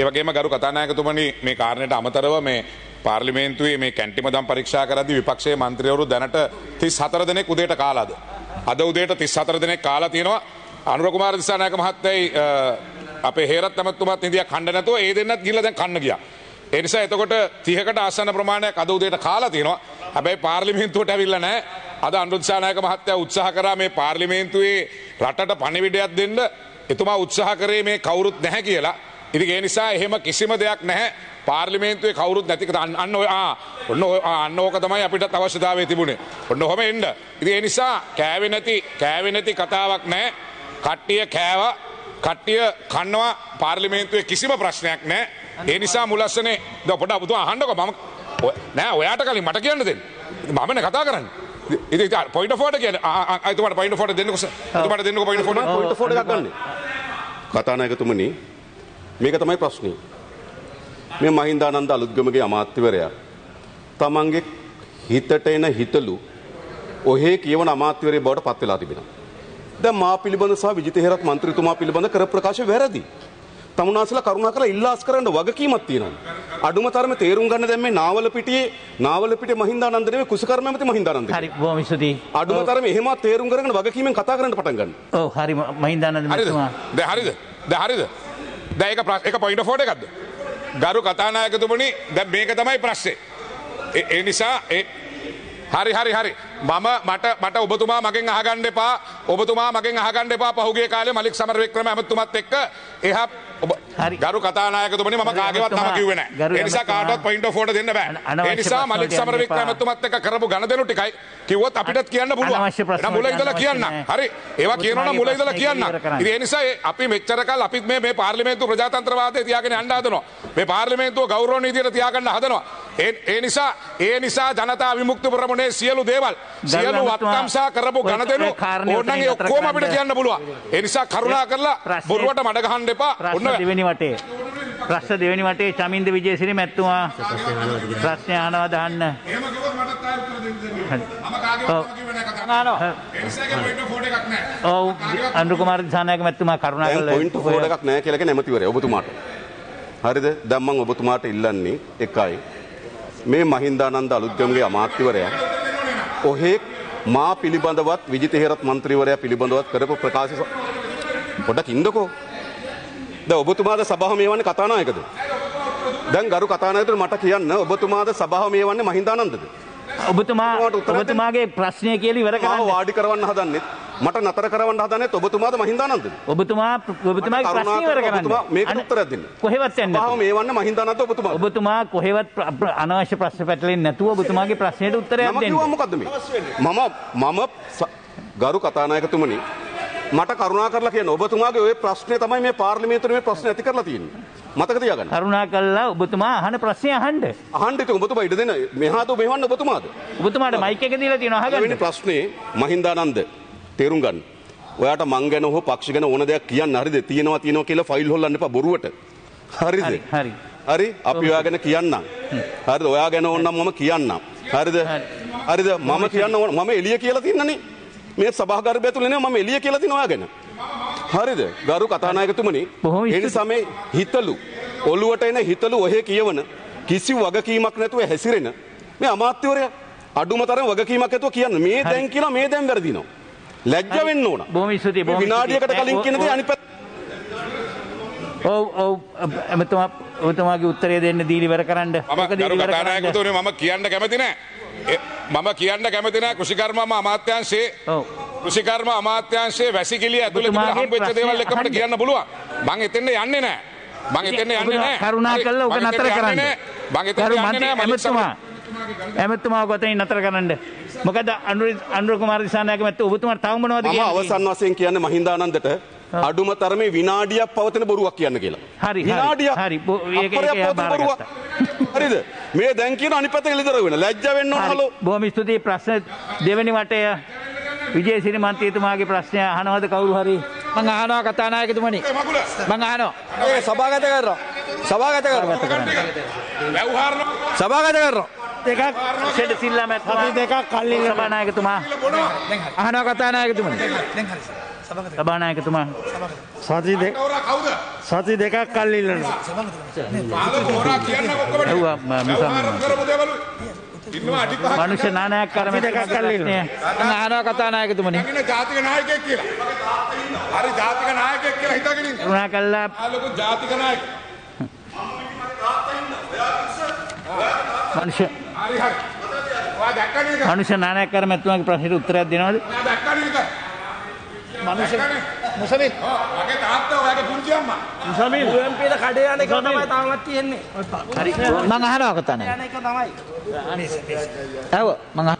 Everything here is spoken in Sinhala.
ඒ වගේම ගරු කතානායකතුමනි මේ කාරණයට අමතරව මේ පාර්ලිමේන්තුවේ මේ කැන්ටි මදම් පරීක්ෂා කරද්දී විපක්ෂයේ മന്ത്രിවරු දැනට 34 දෙනෙක් උදේට කාලාද අද උදේට 34 දෙනෙක් කාලා තියෙනවා අනුර කුමාර දිසානායක මහත්තයයි අපේ හේරත් අමතුමත් ඉන්දියා ඛණ්ඩ නැතුව ඒ දෙන්නත් ගිහලා දැන් කන්න ගියා ඒ නිසා එතකොට 30කට ආසන්න ප්‍රමාණයක් අද උදේට කාලා තියෙනවා හැබැයි පාර්ලිමේන්තුවට ඇවිල්ලා නැහැ අද අනුර දිසානායක මහත්තයා උත්සාහ කරා මේ පාර්ලිමේන්තුවේ රටට පණිවිඩයක් දෙන්න එතුමා උත්සාහ කරේ මේ කවුරුත් නැහැ කියලා ඉතින් ඒ නිසා එහෙම කිසිම දෙයක් නැහැ පාර්ලිමේන්තුවේ කවුරුත් නැති අන්න ඕක තමයි අපිට අවශ්‍යතාවය තිබුණේ ඔන්න ඔහම එන්න ඉතින් ඒ නිසා කෑවේ නැති කතාවක් නැහැ කට්ටිය කෑවා කට්ටිය කන්නවා පාර්ලිමේන්තුවේ කිසිම ප්‍රශ්නයක් නැහැ ඒ නිසා මුලස්සනේ ද පොඩක් පුතෝ අහන්නකෝ මම නෑ ඔයාට කලින් මට කියන්න දෙන්න මම නේ කතා කරන්නේ ඉතින් පොයින්ට් ඔෆ් වර්ඩ් කියන්නේ අයිතුමාට පොයින්ට් ඔෆ් වර්ඩ් දෙන්නකෝ සර් එතුමාට දෙන්නකෝ පොයින්ට් ඔෆ් වර්ඩ් එකක් ගන්න කතානායකතුමනි මේක තමයි ප්‍රශ්නේ. මේ මහින්දානන්ද අලුත්ගමගේ අමාත්‍යවරයා තමන්ගේ හිතට එන හිතලු ඔහේ කියවන අමාත්‍යවරයෙක් බවට පත් වෙලා තිබෙනවා. දැන් මා පිළිබඳ සහ විජිත හේරත් മന്ത്രിතුමා පිළිබඳ කර ප්‍රකාශය වැරදි. තමුන්වහන්සේලා කරුණාකරලා ඉල්ලාස් කරන්න වගකීමක් තියෙනවා. අඩුම තරමේ තේරුම් ගන්න දැන් මේ නාවල පිටියේ මහින්දානන්ද නෙමෙයි කුසකර්ම ඇමති මහින්දානන්ද. හරි බොහොම ස්තුතියි. අඩුම තරමේ එහෙම තේරුම් කරගෙන වගකීමෙන් කතා කරන්න පටන් ගන්න. ඔව් හරි මහින්දානන්ද මහත්මයා. දැන් හරිද? දැන් ඒක පොයින්ට් ඔෆ් වර්ඩ් එකක්ද? ගරු කතානායකතුමනි දැන් මේක තමයි ප්‍රශ්නේ. ඒ නිසා හරි මට ඔබතුමා මගෙන් අහගන්න එපා. පහුගිය කාලේ මලික් සමරවික්‍රම ඇමතුමත් එක්ක එහා ගරු කතානායකතුමනි මම කාගේවත් නම කිව්වේ නැහැ. ඒ නිසා කාටවත් පොයින්ට් ඔෆ් වර්ඩ් දෙන්න බෑ. ඒ නිසා මලික් සමරවික්‍රම ඇමතුමත් එක්ක කරපු ගණදෙනු ටිකයි කිව්වොත් අපිටත් කියන්න පුළුවන්. නමුත් මුල ඉඳලා කියන්න. හරි. ඒවා කියනවනම් මුල ඉඳලා කියන්න. ඉතින් ඒ නිසා අපි මෙච්චර කාල අපිත් මේ පාර්ලිමේන්තුව ප්‍රජාතන්ත්‍රවාදය තියාගෙන යන්න හදනවා. මේ පාර්ලිමේන්තුව ගෞරවණීය විදියට තියාගන්න හදනවා. ඒ නිසා ජනතා විමුක්ති ප්‍රමුණේ සියලු දේවල් සියලු වත්කම් සහ කරපු ගණදෙනු ඕනනම් ඒ ඔක්කොම අපිට කියන්න පුළුවන්. ඒ නිසා කරුණා කරලා බොරුවට මඩ ගහන්න එපා. ප්‍රශ්න දෙවෙනි වටේ චමින්ද විජේසිරි මැතිතුමා ප්‍රශ්න අහනවා දාන්න. එහෙම කිව්වොත් මටත් ආයෙ උත්තර දෙන්න දෙන්නේ. මම කාගේවත් කිව්වේ නැහැ කතා. අහනවා. ඒ නිසා ඒක පොයින්ට් ඔෆ් වර්ඩ් එකක් නැහැ. ඔව් අනුර කුමාර දිසානායක මැතිතුමා කරුණා කරලා පොයින්ට් ඔෆ් වර්ඩ් එකක් නැහැ කියලා කියන ඇමතිවරයා ඔබතුමාට. හරිද? දැන් මම ඔබතුමාට ඉල්ලන්නේ එකයි මේ මහින්දානන්ද අලුත්ගමගේ අමාත්‍යවරයා ඔහේ මා පිළිබඳවත් විජිත හේරත් മന്ത്രിවරයා පිළිබඳවත් කරපු ප්‍රකාශ පොඩක් ඉන්නකෝ දැන් ඔබතුමාද සභාව මේවන්නේ කතානායකද දැන් ගරු කතානායකතුමනි මට කියන්න ඔබතුමාද සභාව මේවන්නේ මහින්දානන්දද ඔබතුමාගේ ප්‍රශ්නය කියලා ඉවර කරන්න වාඩි කරවන්න හදන්නේ මට නතර කරවන්න හදන්නේ ඔබතුමාද මහින්දානන්දද ඔබතුමාගේ ප්‍රශ්නය ඉවර කරන්න ඔබතුමා මේකට උත්තරයක් දෙන්න කොහෙවත් යන්නේ නැහැ මේවන්න මහින්දානන්ද ඔබතුමා කොහෙවත් අනවශ්‍ය ප්‍රශ්න පැටලෙන්නේ නැතුව ඔබතුමාගේ ප්‍රශ්නයට උත්තරයක් දෙන්න මම මොකද්ද මේ මම ගරු කතානායකතුමනි මට කරුණාකරලා කියන්න ඔබතුමාගේ ওই ප්‍රශ්නේ තමයි මේ පාර්ලිමේන්තුවේ මේ ප්‍රශ්නේ ඇති කරලා තියෙන්නේ මතක තියාගන්න. කරුණාකරලා ඔබතුමා අහන ප්‍රශ්නේ අහන්න. අහන්න ඉතින් ඔබතුමා ඉඩ දෙන මෙහාද මෙහවන්න ඔබතුමාද? ඔබතුමාට මයික් එක දීලා තියෙනවා අහගන්න. මේ ප්‍රශ්නේ මහින්දානන්ද තේරුම් ගන්න. ඔයාට මං ගැන හෝ පක්ෂ ගැන ඕන දෙයක් කියන්න හරිද? තියෙනවා කියලා ෆයිල් හොල්ලන්න එපා බොරුවට. හරිද? හරි අපි ඔයා ගැන කියන්නම්. හරිද? ඔයා ගැන ඕන නම් මම කියන්නම්. හරිද? මම කියන්න ඕන මම එළිය කියලා තින්නනේ. මේ සභාගර්භය ඇතුළේ නේ මම එළිය කියලා තින ඔයා ගැන. හරිද ගරු කතානායකතුමනි ඒ නිසා මේ හිතලු ඔළුවට එන හිතලු ඔහේ කියවන කිසි වගකීමක් නැතුව හැසිරෙන මේ අමාත්‍යවරයා අඩුම තරම් වගකීමක් නැතුව කියන මේ දැන් කියලා මේ දැන් වැරදිනවා ලැජ්ජ වෙන්න ඕන බොහොම ඉස්සුතියි බොහොම විනාඩියකට කලින් කියන දේ අනිත් ඔව් එතුමාගේ උත්තරය දෙන්න දීලා ඉවර කරන්න ගරු කතානායකතුමනි මම කියන්න කැමති නැහැ කෘෂිකර්ම අමාත්‍යාංශයේ කෘෂිකර්ම අමාත්‍යාංශයේ වැසිකිළිය ඇතුළේ තිබෙන හම්බෙච්ච දේවල් එක අපිට කියන්න පුළුවන්. මං එතෙන්ට යන්නේ නැහැ. කරුණාකරලා ඔක නතර කරන්න. ඇමතිතුමා ගොතේ නතර කරන්න. මොකද අනුර කුමාර දිසානායක මැතිතුමා ඔබතුමාට තව මොනවද කියන්නේ? මම අවසන් වශයෙන් කියන්නේ මහින්දානන්දට අඩුම තරමේ විනාඩියක් පවතින බොරුවක් කියන්න කියලා. හරි. හරිද? මේ දැන් කියන අනිත් පැත්තට එළිදර වෙන. ලැජ්ජ වෙන්න ඕන හලෝ. බොහොම ස්තුතියි ප්‍රශ්න දෙවෙනි වටය විජේසිරි මන්ත්‍රීතුමාගේ ප්‍රශ්නය අහනවද කවුරු හරි? මම අහනවා කතානායකතුමනි. මම අහනවා. ඒ සභාගත කරනවා. දෙකක් ෂෙඩ් සිල්ලා මැත් දෙකක් කල්ලි සභානායකතුමා. අහනවා කතානායකතුමනි. දැන් හරි sir. manusia nana karena mereka kali ini, anak kata naik itu mana? Manusia nana karena itu yang proses utara di mana? Manusia Musamil, Musamil, UMP itu kadean itu namanya tanggap tiennya. Hari, mengharap katanya. Tahu, mengharap.